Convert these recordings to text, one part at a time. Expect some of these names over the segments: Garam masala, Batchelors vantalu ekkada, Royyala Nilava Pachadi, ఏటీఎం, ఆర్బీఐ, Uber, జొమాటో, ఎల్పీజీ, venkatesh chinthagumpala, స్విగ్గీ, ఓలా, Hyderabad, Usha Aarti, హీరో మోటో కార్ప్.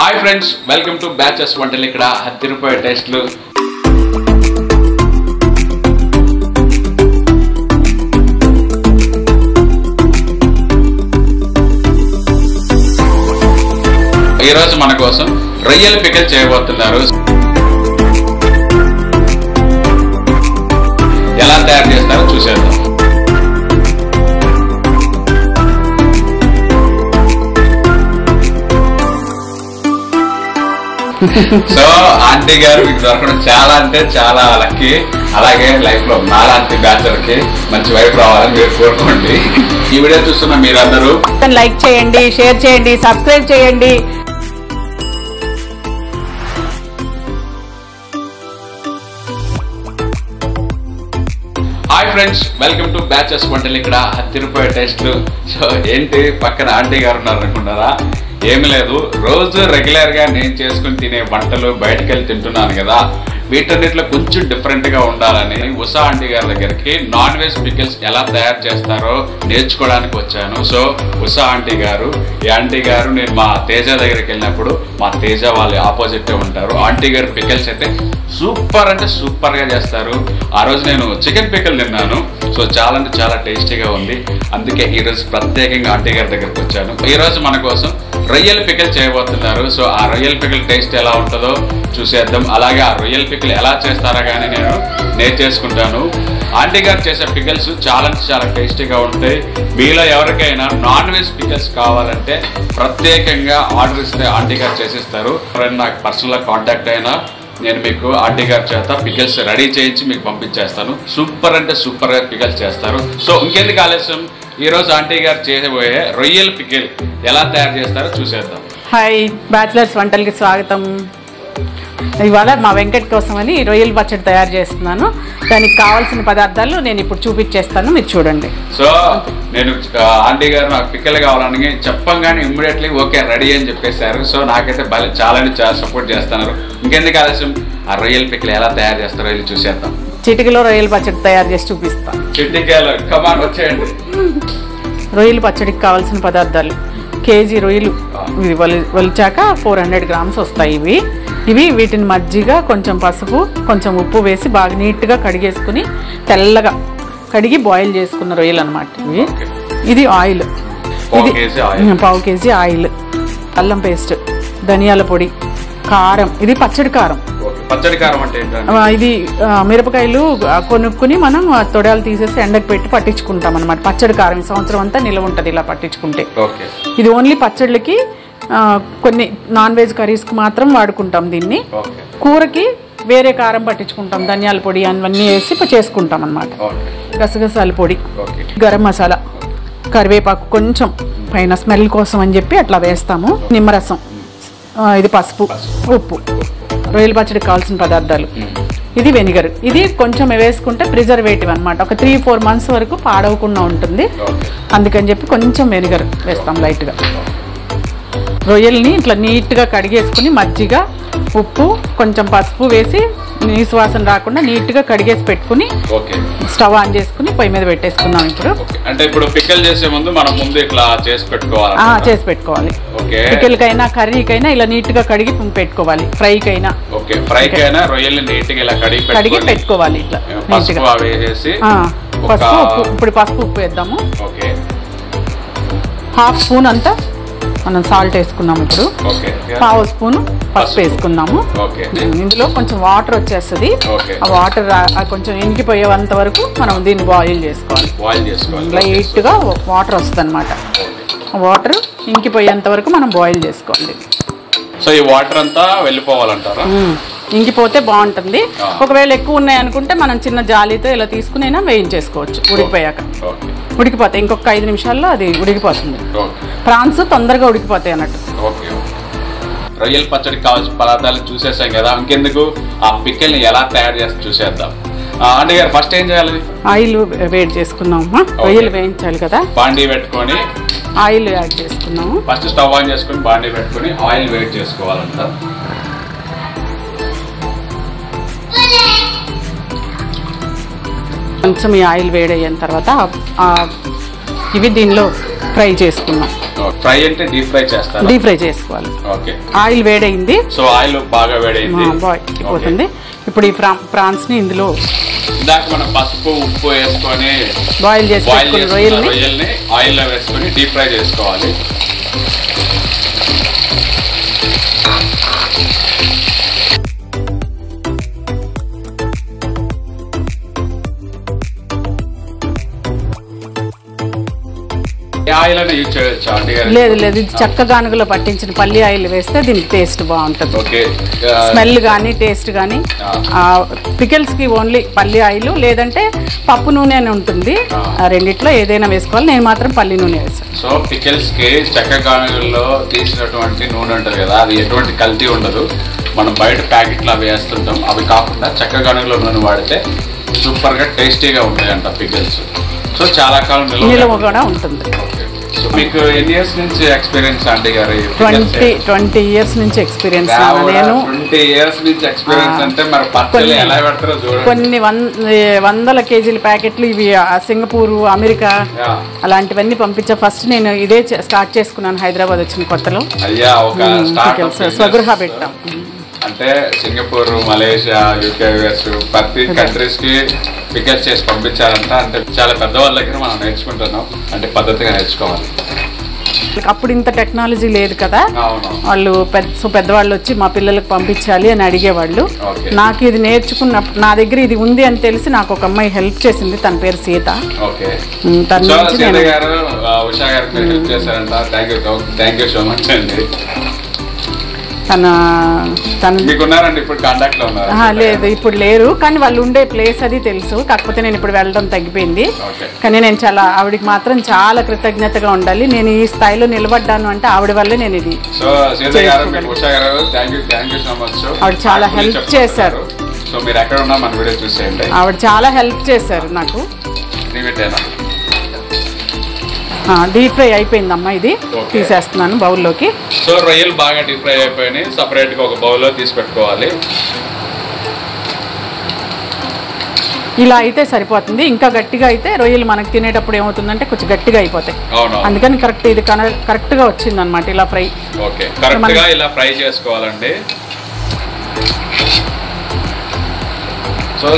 Hi friends, welcome to Batchelors vantalu ekkada 10 రూపాయ టేస్ట్లు. ఈ రోజు మన కోసం రొయ్యల పికిల్ చేయబోతున్నారు. ఎలా తయారు చేస్తారో చూసేద్దాం. సో ఆంటీ గారు మీకు దొరకడం చాలా అంటే చాలా లక్కీ. అలాగే లైఫ్ లో నాలాంటి బ్యాచలర్ కి మంచి వైఫ్ రావాలని మీరు కోరుకోండి. ఈ వీడియో చూస్తున్న మీరందరూ లైక్ చేయండి, షేర్ చేయండి, సబ్స్క్రైబ్ చేయండి. Hi friends, welcome to batches వంటలు ఇక్కడ 10 రూపాయ టేస్ట్లు. సో ఏంటి పక్కన ఆంటీ గారు ఉన్నారనుకున్నారా? ఏమి లేదు, రోజు రెగ్యులర్ గా నేను చేసుకుని తినే వంటలు బయటకు వెళ్ళి తింటున్నాను కదా, వీటన్నిటిలో కొంచెం డిఫరెంట్ గా ఉండాలని ఉషా ఆంటీ గారి దగ్గరికి నాన్ వెజ్ పికిల్స్ ఎలా తయారు చేస్తారో నేర్చుకోవడానికి వచ్చాను. సో ఉషా ఆంటీ గారు, ఈ ఆంటీ గారు నేను మా తేజ దగ్గరికి వెళ్ళినప్పుడు మా తేజ వాళ్ళు ఆపోజిట్ ఉంటారు. ఆంటీ గారు పికిల్స్ అయితే సూపర్ అంటే సూపర్ గా చేస్తారు. ఆ రోజు నేను చికెన్ పికిల్ తిన్నాను. సో చాలా అంటే చాలా టేస్టీగా ఉంది. అందుకే ఈ రోజు ప్రత్యేకంగా ఆంటీ గారి దగ్గరికి వచ్చాను. ఈ రోజు మన కోసం రొయ్యల పికిల్ చేయబోతున్నారు. సో ఆ రొయ్యల పికిల్ టేస్ట్ ఎలా ఉంటుందో చూసేద్దాం. అలాగే ఆ రొయ్యల పికిల్ ఎలా చేస్తారా కానీ నేను చేసుకుంటాను. ఆంటీ గారు చేసే పికిల్స్ చాలా చాలా టేస్టీగా ఉంటాయి. మీలో ఎవరికైనా నాన్ వెజ్ పికిల్స్ కావాలంటే ప్రత్యేకంగా ఆర్డర్ ఇస్తే ఆంటీ గారు చేసిస్తారు. ఎవరైనా నాకు పర్సనల్గా కాంటాక్ట్ అయినా నేను మీకు ఆంటీ గారి చేత పికిల్స్ రెడీ చేయించి మీకు పంపించేస్తాను. సూపర్ అంటే సూపర్గా పికిల్స్ చేస్తారు. సో ఇంకెందుకు ఆలస్యం, ఈరోజు ఆంటీ గారు చేసేబోయే రొయ్యల పికిల్ ఎలా తయారు చేస్తారో చూసేద్దాం. హాయ్, బ్యాచిలర్స్ వంటలకి స్వాగతం. ఇవాళ మా వెంకట్ కోసం అని రొయ్యల పచ్చడి తయారు చేస్తున్నాను. దానికి కావాల్సిన పదార్థాలు నేను ఇప్పుడు చూపించేస్తాను, మీరు చూడండి. సో నేను ఆంటీ గారు నాకు పిక్కలు కావాలని చెప్పంగానే ఇమ్మీడియట్లీ ఓకే రెడీ అని చెప్పేశారు. సో నాకైతే చాలాని చాలా సపోర్ట్ చేస్తున్నారు. ఇంకెందుకు ఆలస్యం, ఆ రొయ్యల పిక్కలు ఎలా తయారు చేస్తారో వెళ్ళి చూసేద్దాం. చిటికలో రొయ్యల పచ్చడి తయారు చేసి చూపిస్తాను. చిటికలో కమాన్ వచ్చేయండి. రొయ్యల పచ్చడికి కావాల్సిన పదార్థాలు, కేజీ రొయ్యలు ఇవి వలిచాక 400 grams వస్తాయి. ఇవి వీటిని మజ్జిగ, కొంచెం పసుపు, కొంచెం ఉప్పు వేసి బాగా నీట్గా కడిగేసుకుని తెల్లగా కడిగి బాయిల్ చేసుకున్న రొయ్యలు అనమాట ఇవి. ఇది ఆయిల్, ఇది 1/2 kg ఆయిల్, అల్లం పేస్ట్, ధనియాల పొడి, కారం, ఇది పచ్చడి కారం. ఇది మిరపకాయలు కొనుక్కుని మనం తొడాలు తీసేసి ఎండకు పెట్టి పట్టించుకుంటాం అనమాట. పచ్చడి కారం సంవత్సరం అంతా నిల్వ ఉంటుంది ఇలా పట్టించుకుంటే. ఇది ఓన్లీ పచ్చళ్ళకి, కొన్ని నాన్ వెజ్ కర్రీస్కి మాత్రం వాడుకుంటాం దీన్ని. కూరకి వేరే కారం పట్టించుకుంటాం, ధనియాల పొడి అవన్నీ వేసి చేసుకుంటాం అనమాట. గసగసాల పొడి, గరం మసాలా, కరివేపాకు కొంచెం పైన స్మెల్ కోసం అని చెప్పి అట్లా వేస్తాము, నిమ్మరసం, ఇది పసుపు, ఉప్పు. రొయ్యల పచ్చడికి కావాల్సిన పదార్థాలు. ఇది వెనిగర్, ఇది కొంచెం వేసుకుంటే ప్రిజర్వేటివ్ అనమాట, ఒక 3-4 months వరకు పాడవకుండా ఉంటుంది. అందుకని చెప్పి కొంచెం వెనిగర్ వేస్తాం లైట్గా. రొయ్యల్ని ఇట్లా నీట్గా కడిగేసుకుని మజ్జిగ, ఉప్పు, కొంచెం పసుపు వేసి నీసు వాసన రాకుండా నీట్గా కడిగేసి పెట్టుకుని స్టవ్ ఆన్ చేసుకుని పొయ్యి మీద పెట్టేసుకున్నాం. ఇప్పుడు అంటే ఇప్పుడు పికిల్ చేసే ముందు మనం ముందు ఇట్లా చేసి పెట్టుకోవాలి. చేసి పెట్టుకోవాలి. పికిల్కైనా కర్రీకైనా ఇలా నీట్గా కడిగి పెట్టుకోవాలి. ఫ్రైకైనా ఫ్రైకైనా రొయ్యల్ని నీట్గా ఇలా కడిగి పెట్టుకోవాలి. ఇట్లా నీట్గా పసుపు ఉప్పు, ఇప్పుడు పసుపు ఉప్పు వేద్దాము. 1/2 spoon అంతా మనం సాల్ట్ వేసుకున్నాము. ఇప్పుడు 1/2 spoon పసుపు వేసుకున్నాము. ఇందులో కొంచెం వాటర్ వచ్చేస్తుంది. ఆ వాటర్ కొంచెం ఇంకిపోయేంత వరకు మనం దీన్ని బాయిల్ చేసుకోవాలి. లైట్గా వాటర్ వస్తుంది అనమాట. వాటర్ ఇంకిపోయేంత వరకు మనం బాయిల్ చేసుకోవాలి. సో ఈ వాటర్ అంతా వెళ్ళిపోవాలంటారా? ఇంకిపోతే బాగుంటుంది. ఒకవేళ ఎక్కువ ఉన్నాయనుకుంటే మనం చిన్న జాలీతో ఇలా తీసుకుని అయినా వేయించేసుకోవచ్చు. ఉడికిపోయాక ఉడికిపోతే ఇంకొక 5 నిమిషాల్లో అది ఉడికిపోతుంది. ప్రాన్స్ తొందరగా ఉడికిపోతాయి అన్నట్టు. రొయ్యల పచ్చడికి కావాల్సిన పదార్థాలు చూసేసాం కదా, ఇంకెందుకు ఆ పికిల్ని ఎలా తయారు చేస్తా చూసేద్దాం. ఆంటీ గారు ఫస్ట్ ఏం చేయాలి? ఆయిల్ వేడి చేసుకున్నామమ్మా, రొయ్యలు వేయించాలి కదా. బాండీ పెట్టుకొని ఆయిల్ యాడ్ చేసుకున్నాము. ఫస్ట్ స్టవ్ ఆన్ చేసుకుని బాండీ పెట్టుకుని ఆయిల్ వేడి చేసుకోవాలంట. కొంచెం ఈ ఆయిల్ వేడి అయిన తర్వాత ఇవి దీనిలో ఫ్రై చేసుకున్నాం. ఫ్రై అంటే డీప్ ఫ్రై చేస్తారా? డీప్ ఫ్రై చేసుకోవాలి. ఓకే, ఆయిల్ వేడైంది. సో ఆయిల్ బాగా వేడైంది, బాయిపోతుంది. ఇప్పుడు ఈ ప్రాన్స్ ని ఇందులో ఇందాక మనం పసుపు ఉప్పు వేసుకొని బాయిల్ చేసుకుని రొయ్యల్ని ఆయిల్ లో వేసుకొని డీప్ ఫ్రై చేసుకోవాలి. లేదు లేదు, ఇది చక్క గానుగలో పట్టించిన పల్లి ఆయిల్ వేస్తే దీనికి టేస్ట్ బాగుంటుంది. స్మెల్ కానీ టేస్ట్ కానీ. పికిల్స్ కి ఓన్లీ పల్లి ఆయిల్, లేదంటే పప్పు నూనె అని ఉంటుంది. రెండిట్లో ఏదైనా వేసుకోవాలి, నేను మాత్రం పల్లి నూనె వేసాను. సో పికిల్స్ కి చక్క గానుగల్లో తీసినటువంటి నూనె ఉంటుంది కదా, అది ఎటువంటి కల్తీ ఉండదు. మనం బయట ప్యాకెట్లు అవి వేస్తుంటాం, అవి కాకుండా చక్క గానుగలో నూనె వాడితే సూపర్ గా టేస్టీగా ఉంటాయంట పికిల్స్. సో చాలా కాలం నిల్వ కూడా ఉంటుంది. మీకు ఎన్ని ఇయర్స్ నుంచి ఎక్స్పీరియన్స్ అంటే? 20 ఇయర్స్ నుంచి ఎక్స్పీరియన్స్. నేను 20 ఇయర్స్ నుంచి ఎక్స్పీరియన్స్ అంటే మరి పచ్చళ్ళు ఎలా పెడతారో చూడండి. కొన్ని వందల కేజీల ప్యాకెట్లు ఇవి సింగపూర్, అమెరికా అలాంటివన్నీ పంపించా. ఫస్ట్ నేను ఇదే స్టార్ట్ చేసుకున్నాను హైదరాబాద్ వచ్చిన కొత్తలో. అయ్యా, ఒక స్టార్ట్ స్వగృహ పెట్టాం అంటే సింగపూర్, మలేషియా, యూకే, యుఎస్ ప్రతి కంట్రీస్ కి పికప్ చేసి పంపించాలంట. అంటే చాలా పెద్దవాళ్ళ దగ్గర మనం నేర్చుకుంటున్నాం, అంటే పద్ధతిగా నేర్చుకోవాలి. అప్పుడు ఇంత టెక్నాలజీ లేదు కదా, వాళ్ళు పెద్దవాళ్ళు వచ్చి మా పిల్లలకు పంపించాలి అని అడిగేవాళ్ళు. నాకు ఇది నేర్చుకున్నప్పుడు నా దగ్గర ఇది ఉంది అని తెలిసి నాకు ఒక అమ్మాయి హెల్ప్ చేసింది. తన పేరు సీత. లేదు, ఇప్పుడు లేరు, కానీ వాళ్ళు ఉండే ప్లేస్ అది తెలుసు. కాకపోతే నేను ఇప్పుడు వెళ్ళడం తగ్గిపోయింది. కానీ నేను చాలా ఆవిడకి మాత్రం చాలా కృతజ్ఞతగా ఉండాలి. నేను ఈ స్థాయిలో నిలబడ్డాను అంటే ఆవిడ వల్లే నేను ఇది. ఆవిడ చాలా హెల్ప్ చేశారు. ఆవిడ చాలా హెల్ప్ చేశారు నాకు. డీప్ ఫ్రై అయిపోయింది అమ్మా, ఇది తీసేస్తున్నాను బౌల్లోకి. సో రొయ్యలు బాగా డీప్ ఫ్రై అయిపోయినాయి, సపరేట్ గా ఒక బౌల్లో తీసి పెట్టుకోవాలి. ఇలా అయితే సరిపోతుంది. ఇంకా గట్టిగా అయితే రొయ్యలు మనకు తినేటప్పుడు ఏమవుతుందంటే కొంచెం గట్టిగా అయిపోతాయి. అందుకని కరెక్ట్, ఇది కరెక్ట్ గా వచ్చింది అనమాట. ఇలా ఫ్రై ఇలా ఫ్రై చేసుకోవాలండి. సో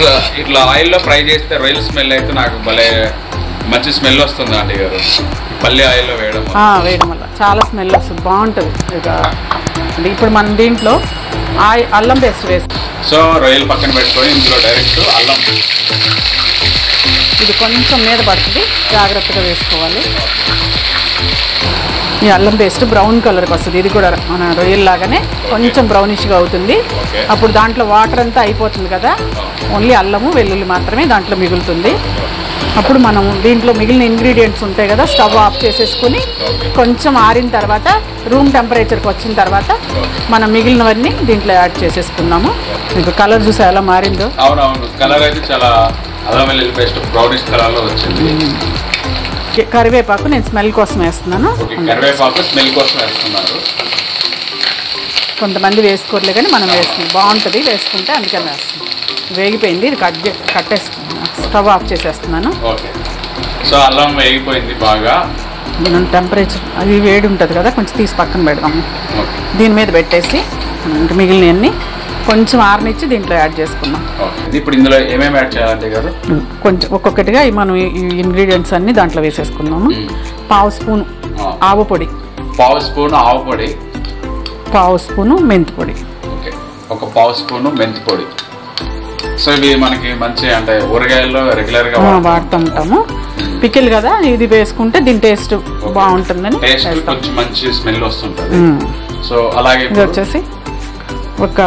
ఇట్లా ఆయిల్లో ఫ్రై చేస్తే రొయ్యల స్మెల్ అయితే నాకు భలే మంచి స్మెల్ వస్తుంది అండి గారు. పల్లి ఆయిల్లో వేయడం వల్ల చాలా స్మెల్ వస్తుంది, బాగుంటుంది. ఇప్పుడు మనం దీంట్లో అల్లం పేస్ట్ వేస్తాం. సో రొయ్యలు పక్కన పెట్టుకొని ఇందులో డైరెక్ట్ అల్లం పేస్ట్, ఇది కొంచెం మీద పడుతుంది, జాగ్రత్తగా వేసుకోవాలి. ఈ అల్లం పేస్ట్ బ్రౌన్ కలర్కి వస్తుంది. ఇది కూడా మన రొయ్యల్లాగానే కొంచెం బ్రౌనిష్గా అవుతుంది. అప్పుడు దాంట్లో వాటర్ అంతా అయిపోతుంది కదా, ఓన్లీ అల్లము వెల్లుల్లి మాత్రమే దాంట్లో మిగులుతుంది. అప్పుడు మనం దీంట్లో మిగిలిన ఇంగ్రీడియంట్స్ ఉంటాయి కదా, స్టవ్ ఆఫ్ చేసేసుకుని కొంచెం ఆరిన తర్వాత రూమ్ టెంపరేచర్కి వచ్చిన తర్వాత మనం మిగిలినవన్నీ దీంట్లో యాడ్ చేసేసుకున్నాము. మీకు కలర్ చూసా ఎలా మారిందో? అవునవును, కలర్ అయితే చాలా అల్లం వెల్లుల్లి పేస్ట్ బ్రౌనిష్ కలర్లో వచ్చింది. కరివేపాకు నేను స్మెల్ కోసం వేస్తున్నాను. కరివేపాకు స్మెల్ కోసం వేస్తున్నారు, కొంతమంది వేసుకోవట్లే కానీ మనం వేస్తుంది బాగుంటుంది వేసుకుంటే, అందుకని వేస్తుంది. వేగిపోయింది, ఇది కట్టేస్తున్నాను, స్టవ్ ఆఫ్ చేసేస్తున్నాను. సో అల్లం వేగిపోయింది బాగా. మనం టెంపరేచర్ అది వేడి ఉంటుంది కదా, కొంచెం తీసి పక్కన పెడదాము. దీని మీద పెట్టేసి ఇంకా మిగిలినవన్నీ కొంచెం ఆరనిచ్చి దీంట్లో యాడ్ చేసుకున్నాం. ఇప్పుడు ఇందులో ఏమేమి యాడ్ చేయాలంటే గారు? కొంచెం ఒక్కొక్కటిగా మనం ఈ ఇంగ్రీడియంట్స్ అన్నీ దాంట్లో వేసేసుకున్నాము. 1/2 స్పూన్ ఆవు పొడి, 1/2 స్పూన్ ఆవు పొడి, 1/2 స్పూను మెంతి పొడి, 1/2 స్పూను మెంతి పొడి. సో ఇవి మనకి మంచి అంటే ఊరగాయల్లో రెగ్యులర్ గా వాడుతూ ఉంటాము. పికిల్ కదా, ఇది వేసుకుంటే దీని టేస్ట్ బాగుంటుందని కొంచెం మంచి స్మెల్ వస్తుంటది. సో అలాగే ఇది వచ్చేసి ఒక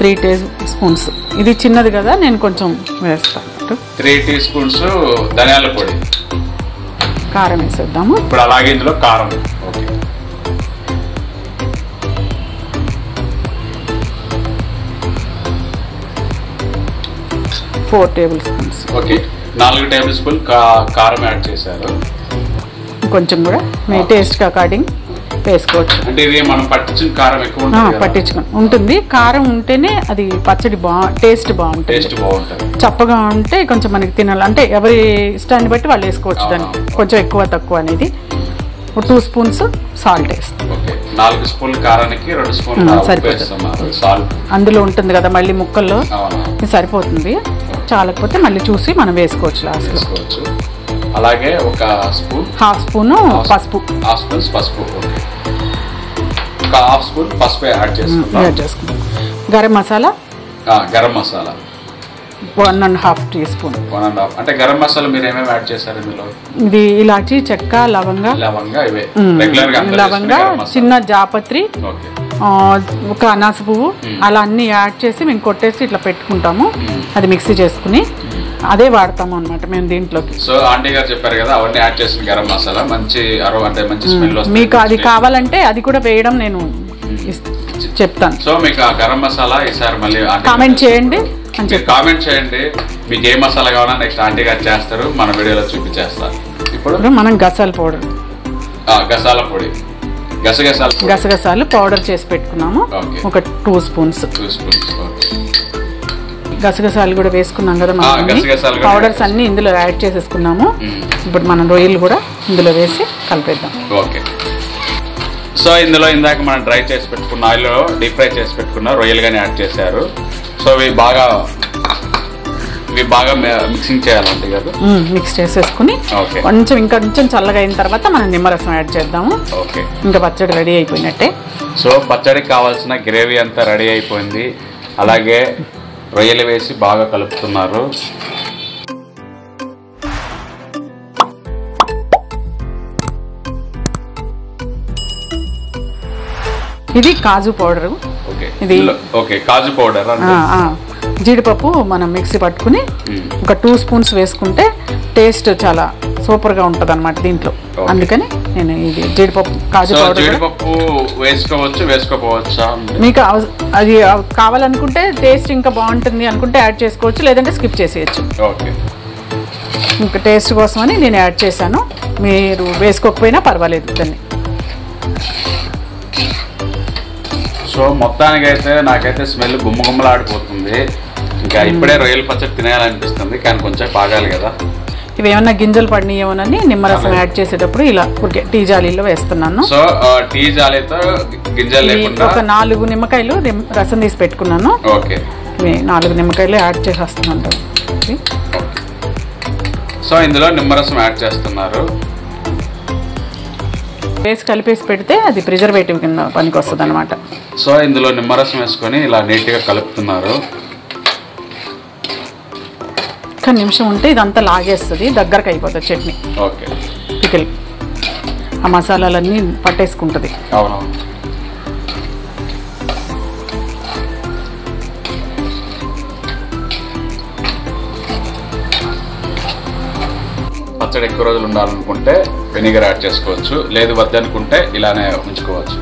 3 టేబుల్ స్పూన్స్, ఇది చిన్నది కదా నేను కొంచెం వేస్తాను. 3 టీ స్పూన్స్ ధనియాల పొడి, కారం వేసేద్దాము ఇప్పుడు. అలాగే ఇందులో కారం, టేబుల్ స్పూన్స్, 4 టేబుల్ స్పూన్ కారం యాడ్ చేశారు. కొంచెం కూడా మీ టేస్ట్ అకార్డింగ్ వేసుకోవచ్చు. అంటే ఇది మనం పట్టించిన కారం ఎక్కువ ఉంటుంది, పట్టించుకుని ఉంటుంది. కారం ఉంటేనే అది పచ్చడి టేస్ట్ బాగుంటుంది. చప్పగా ఉంటే కొంచెం మనకి తినాలంటే ఎవరి ఇష్టాన్ని బట్టి వాళ్ళు వేసుకోవచ్చు, దాన్ని కొంచెం ఎక్కువ తక్కువ అనేది. ఒక 2 స్పూన్స్ సాల్ట్ వేస్తాం. ఓకే 4 స్పూన్లు కారానికి 2 స్పూన్లు ఉప్పు వేస్తాం. సాల్ట్ అందులో ఉంటుంది కదా మళ్ళీ ముక్కల్లో సరిపోతుంది. చాలకపోతే మళ్ళీ చూసి మనం వేసుకోవచ్చు లాస్ట్లో. అలాగే ఒక స్పూన్ హాఫ్ స్పూన్ పసుపు, హాఫ్ స్పూన్ పసుపు, ఒక హాఫ్ స్పూన్ పసుపు యాడ్ చేసుకుంటాం. గరం మసాలా, గరం మసాలా 1.5 teaspoon. 1.5 అంటే గరం మసాలా మీరు ఏమేమి యాడ్ చేశారు ఇందులో? ఇది ఇలాచి, చెక్క, లవంగ, ఇవే రెగ్యులర్ గా, లవంగ, చిన్న జాపత్రి, ఒక అనాస పువ్వు, అలా అన్ని యాడ్ చేసి మేము కొట్టేసి ఇట్లా పెట్టుకుంటాము. అది మిక్సీ చేసుకుని అదే వాడతాము అన్నమాట మేము దీంట్లోకి. సో ఆంటీ గారు చెప్పారు కదా అవన్నీ యాడ్ చేసిన గరం మసాలా మంచి అరోమా, అంటే మంచి స్మెల్ వస్తుంది. మీకు అది కావాలంటే అది కూడా వేయడం నేను చెప్తాను. సో మీకు ఆ గరం మసాలా ఈసారి మళ్ళీ కామెంట్ చేయండి, కామెంట్ చేయండి మీకు ఏ మసాలా కావాలన్నా నెక్స్ట్ ఆంటీ గారు చేస్తారు, మన వీడియోలో చూపించేస్తారు. ఇప్పుడు మనం గసాల పౌడర్, గసాల పొడి, గసగసాలు పౌడర్ చేసి పెట్టుకున్నాము ఒక 2 స్పూన్స్. గసగసాలు కూడా వేసుకున్నాం కదా మనం, పౌడర్స్ అన్ని ఇందులో యాడ్ చేసేసుకున్నాము. ఇప్పుడు మనం రొయ్యలు కూడా ఇందులో వేసి కలిపేద్దాం. ఓకే సో ఇందులో ఇందాక మనం డ్రై చేసి పెట్టుకున్న ఆయిల్లో డీప్ ఫ్రై చేసి పెట్టుకున్న రొయ్యలు కానీ యాడ్ చేశారు. సో ఇవి బాగా మిక్సింగ్ చేయాలండి కదా, మిక్స్ చేసేసుకుని కొంచెం ఇంకా కొంచెం చల్లగా అయిన తర్వాత మనం నిమ్మరసం యాడ్ చేద్దాము. ఓకే ఇంకా పచ్చడి రెడీ అయిపోయినట్టే. సో పచ్చడికి కావాల్సిన గ్రేవీ అంతా రెడీ అయిపోయింది. అలాగే రొయ్యలు వేసి బాగా కలుపుతున్నారు. ఇది కాజు పౌడర్, ఇది కాజు పౌడర్, జీడిపప్పు మనం మిక్సీ పట్టుకుని ఒక 2 స్పూన్స్ వేసుకుంటే టేస్ట్ చాలా సూపర్ గా ఉంటది అనమాట దీంట్లో. అందుకని నేను ఇది జీడిపప్పు కాజు పౌడర్. జీడిపప్పు వేసుకోవచ్చు, వేసుకోపోవచ్చా? మీకు అది కావాలనుకుంటే టేస్ట్ ఇంకా బాగుంటుంది అనుకుంటే యాడ్ చేసుకోవచ్చు, లేదంటే స్కిప్ చేసేయచ్చు. ఓకే ఇంకా టేస్ట్ కోసం అని నేను యాడ్ చేశాను, మీరు వేసుకోకపోయినా పర్వాలేదు దాన్ని. సో మొత్తానికైతే నాకైతే స్మెల్ గుమ్మగుమ్మలాడిపోతుంది. ఇంకా ఇప్పుడే రొయ్యల పచ్చడి తినేయాలనిపిస్తుంది, కానీ కొంచెం పాగాలి కదా. ఇవి ఏమన్నా గింజలు పడినాయేమోనని నిమ్మరసం యాడ్ చేసేటప్పుడు ఇలా టీ జాలీలో వేస్తున్నాను. సో టీ జాలీతో గింజలు లేకుండా ఒక 4 నిమ్మకాయలు రసం తీసి పెట్టుకున్నాను. ఓకే 4 నిమ్మకాయలు యాడ్ చేసేస్తున్నాను. సో ఇందులో నిమ్మరసం యాడ్ చేస్తున్నారు. వేసి కలిపేసి పెడితే అది ప్రిజర్వేటివ్ కింద పనికి వస్తుంది అనమాట. సో ఇందులో నిమ్మరసం వేసుకొని ఇలా నీట్గా కలుపుతున్నారు. ఒక నిమిషం ఉంటే ఇదంతా లాగేస్తుంది, దగ్గరకు అయిపోతుంది చట్నీ. ఓకే పికిల్ ఆ మసాలాలన్నీ పట్టేసుకుంటుంది. అవునవును. పచ్చడి ఎక్కువ రోజులు ఉండాలనుకుంటే వెనిగర్ యాడ్ చేసుకోవచ్చు, లేదు వద్దనుకుంటే ఇలానే ఉంచుకోవచ్చు.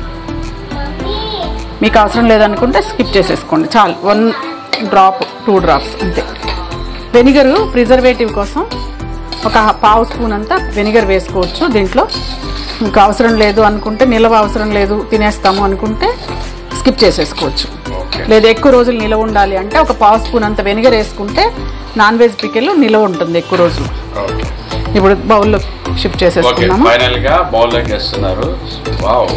మీకు అవసరం లేదనుకుంటే స్కిప్ చేసేసుకోండి చాలు. 1 డ్రాప్ 2 డ్రాప్స్ అంతే. వెనిగరు ప్రిజర్వేటివ్ కోసం ఒక 1/2 స్పూన్ అంతా వెనిగర్ వేసుకోవచ్చు దీంట్లో. మీకు అవసరం లేదు అనుకుంటే, నిలవ అవసరం లేదు తినేస్తాము అనుకుంటే స్కిప్ చేసేసుకోవచ్చు. లేదు ఎక్కువ రోజులు నిలవ ఉండాలి అంటే ఒక 1/2 స్పూన్ అంత వెనిగర్ వేసుకుంటే నాన్ వెజ్ పికెల్ నిలవ ఉంటుంది ఎక్కువ రోజులు. ఇప్పుడు బౌల్లో షిఫ్ట్ చేసేసుకున్నాము. ఫైనల్ గా బౌల్లోకి వేస్తున్నారు. వావ్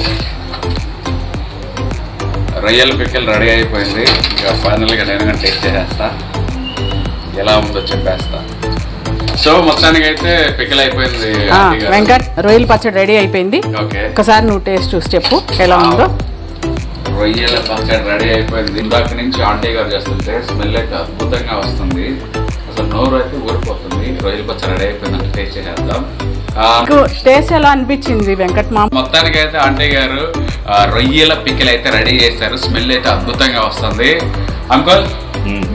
రొయ్యల పికిల్ రెడీ అయిపోయింది. ఇంకా ఫైనల్ గా నేను టేస్ట్ చేసేస్తా, ఎలా ఉందో చెప్పేస్తా. సో మొత్తానికి అయితే పికిల్ అయిపోయింది. వెంకట్ రొయ్యల పచ్చడి రెడీ అయిపోయింది. ఒకసారి నువ్వు టేస్ట్ చూసి చెప్పు ఎలా ఉందో. రొయ్యల పచ్చడి రెడీ అయిపోయింది. ఇందాక నుంచి ఆంటీ గారు చేస్తుంటే స్మెల్ అయితే అద్భుతంగా వస్తుంది, అసలు నోరు అయితే ఊరిపోతుంది. రొయ్యల పచ్చడి రెడీ అయిపోయిందంటే టేస్ట్ చేసేద్దాం. టేస్ట్ ఎలా అనిపించింది వెంకట్ మామ? మొత్తానికి అయితే ఆంటీ గారు రొయ్యల పికిల్ అయితే రెడీ చేస్తారు, స్మెల్ అయితే అద్భుతంగా వస్తుంది. అంకుల్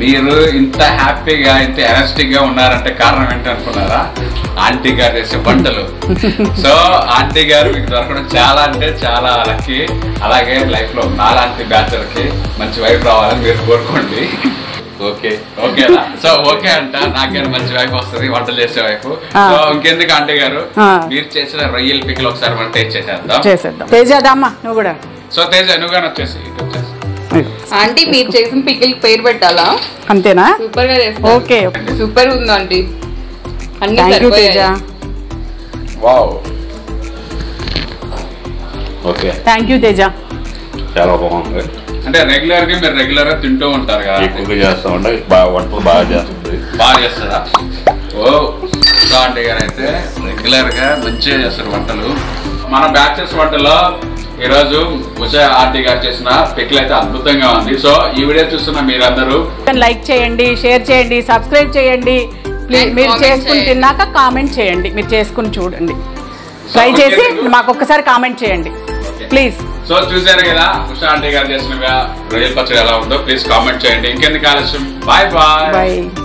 మీరు ఇంత హ్యాపీగా ఇంత ఎనర్జిటిక్ గా ఉన్నారంటే కారణం ఏంటనుకున్నారా? ఆంటీ గారు చేసే వంటలు. సో ఆంటీ గారు మీకు దొరకడం చాలా అంటే చాలా లక్కీ. అలాగే లైఫ్ లో నాలాంటి బ్యాచలర్ కి మంచి వైఫ్ రావాలని మీరు కోరుకోండి. ఓకే ఓకేనా? సో ఓకే అంట, నాకేనా మంచి వైఫ్ వస్తుంది వంటలు చేసే వైఫ్. సో ఇంకెందుకు ఆంటీ గారు మీరు చేసిన రొయ్యల పికిల్ ఒకసారి మనం టేస్ట్ చేసేద్దాం. తేజదమ్మా నువ్వు కూడా, సో తేజ నువ్వు కానీ వచ్చేసి. ఆంటీ మీరు చేసిన పికిల్ పేరు పెట్టాలా? అంతేనా? సూపర్ గా చేస్తా. ఓకే సూపర్ ఉంది ఆంటీ, అన్ని సరిపోయాయి. Wow Okay. Thank you, Teja. Chala bagundi. Ante regular ga meer regular ga tinto untaru ga. Ekku chestam unda vantu baga chestundi. Baga chestara. Oh, ante ga aithe regular ga manchiga chestaru vantalu. Mana batches vantallo ee roju Usha Aarti garu chesina pickle aithe adbhutanga undi. So ee video chustunna meerandaru like cheyandi, share cheyandi, subscribe cheyandi. Please meer cheskuni tinnaka comment cheyandi. Meer cheskuni chudandi. Try చేసి నాకు ఒక్కసారి comment చేయండి please. So చూసారు కదా Usha aunty గారు చేసిన రొయ్యల పచ్చడి ఎలా ఉందో ప్లీజ్ కామెంట్ చేయండి. ఇంకెందుకు ఆలస్యం, బాయ్ బాయ్.